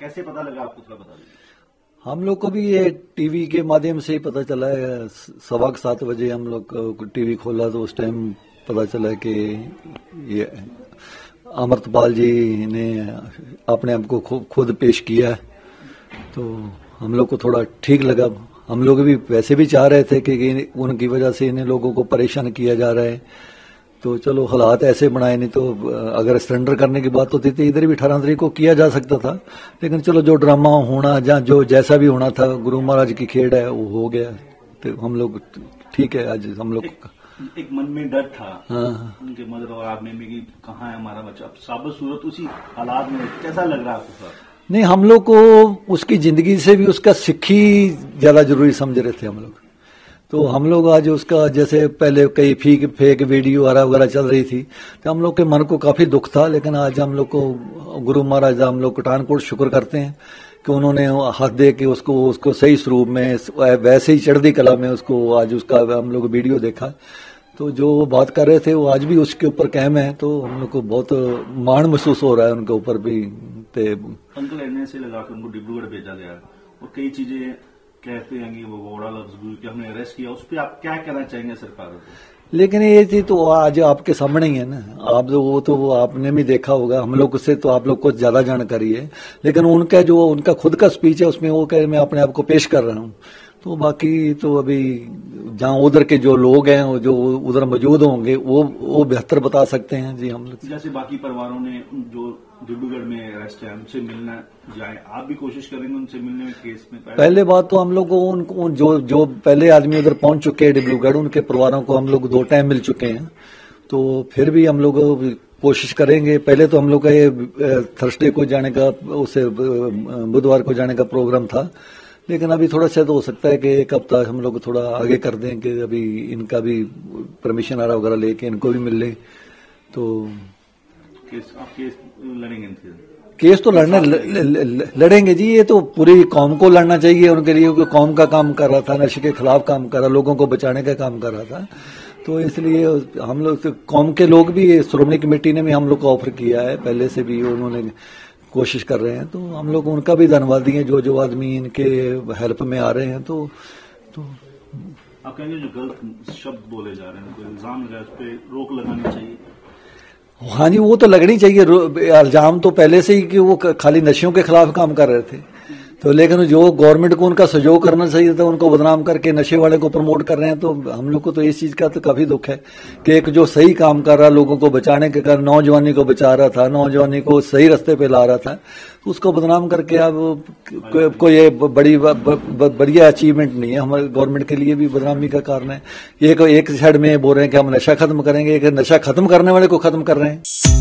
कैसे पता लगा आपको, थोड़ा बता दीजिए। हम लोग को भी ये टीवी के माध्यम से ही पता चला है। 7:15 बजे हम लोग टीवी खोला तो उस टाइम पता चला कि ये अमृतपाल जी ने अपने आप को खुद पेश किया, तो हम लोग को थोड़ा ठीक लगा। हम लोग भी वैसे भी चाह रहे थे कि उनकी वजह से इन्हें लोगों को परेशान किया जा रहा है, तो चलो हालात ऐसे बनाए, नहीं तो अगर सरेंडर करने की बात होती थी इधर भी 18 तारीख को किया जा सकता था, लेकिन चलो जो ड्रामा होना या जो जैसा भी होना था, गुरु महाराज की खेड़ है, वो हो गया। तो हम लोग ठीक है, आज हम लोग एक मन में डर था। हाँ। उनके मदर और आप में भी कहाँ है हमारा बच्चा, अब साबित सूरत उसी हालात में, कैसा लग रहा है? नहीं, हम लोग को उसकी जिंदगी से भी उसका सीखी ज्यादा जरूरी समझ रहे थे हम लोग। तो हम लोग आज उसका, जैसे पहले कई फेक वीडियो वगैरह चल रही थी, तो हम लोग के मन को काफी दुख था, लेकिन आज हम लोग को गुरु महाराज, हम लोग पठानकोट शुक्र करते हैं कि उन्होंने हाथ दे के उसको सही स्वरूप में, वैसे ही चढ़ती कला में उसको, आज उसका हम लोग वीडियो देखा, तो जो बात कर रहे थे वो आज भी उसके ऊपर कायम है, तो हम लोग को बहुत मान महसूस हो रहा है उनके ऊपर भी। अंकल एनएसए लगाकर उनको डिब्रूगढ़ भेजा गया और कई चीजें कहते हैं कि वो वोड़ा लफ्ज कि हमने अरेस्ट किया, उस पर आप क्या कहना चाहेंगे सरकार को? लेकिन ये चीज तो आज आपके सामने ही है ना, आप वो आपने भी देखा होगा, हम लोग से तो आप लोग को ज्यादा जानकारी है, लेकिन उनका जो उनका खुद का स्पीच है उसमें वो कह, मैं अपने आप को पेश कर रहा हूँ, तो बाकी तो अभी जहाँ उधर के जो लोग हैं, जो उधर मौजूद होंगे, वो बेहतर बता सकते हैं जी। हम लोग जैसे बाकी परिवारों ने जो डिब्रूगढ़ में अरेस्ट है, उनसे मिलना जाए, आप भी कोशिश करेंगे उनसे मिलने में केस में? पहले बात तो हम लोग को उनको जो पहले आदमी उधर पहुंच चुके हैं डिब्रूगढ़, उनके परिवारों को हम लोग 2 टाइम मिल चुके हैं, तो फिर भी हम लोग कोशिश करेंगे। पहले तो हम लोग का ये थर्सडे को जाने का, उसे बुधवार को जाने का प्रोग्राम था, लेकिन अभी थोड़ा शायद हो सकता है कि एक हफ्ता हम लोग थोड़ा आगे कर दें कि अभी इनका भी परमिशन आरा वगैरह लेके इनको भी मिल ले, तो केस लड़ेंगे इनसे। केस तो लड़ेंगे जी, ये तो पूरी कौम को लड़ना चाहिए उनके लिए, क्योंकि कौम का काम कर रहा था, नशे के खिलाफ काम कर रहा, लोगों को बचाने का काम कर रहा था, तो इसलिए हम लोग तो, कौम के लोग भी, श्रोमणी कमेटी ने भी हम लोग को ऑफर किया है, पहले से भी उन्होंने कोशिश कर रहे हैं, तो हम लोग उनका भी धन्यवादी हैं, जो आदमी इनके हेल्प में आ रहे हैं। तो आप कहेंगे जो गलत शब्द बोले जा रहे हैं, कोई इल्जाम लगा, उस पर रोक लगानी चाहिए? हाँ जी, वो तो लगनी चाहिए। इल्जाम तो पहले से ही कि वो खाली नशों के खिलाफ काम कर रहे थे, तो लेकिन जो गवर्नमेंट को उनका सहयोग करना चाहिए था, उनको बदनाम करके नशे वाले को प्रमोट कर रहे हैं, तो हम लोग को तो इस चीज का तो काफी दुख है कि एक जो सही काम कर रहा, लोगों को बचाने के कारण, नौजवानी को बचा रहा था, नौजवानी को सही रास्ते पे ला रहा था, तो उसको बदनाम करके अब कोई ये बढ़िया अचीवमेंट नहीं है, हमारे गवर्नमेंट के लिए भी बदनामी का कारण है। एक साइड में बोल रहे हैं कि हम नशा खत्म करेंगे, एक नशा खत्म करने वाले को खत्म कर रहे हैं।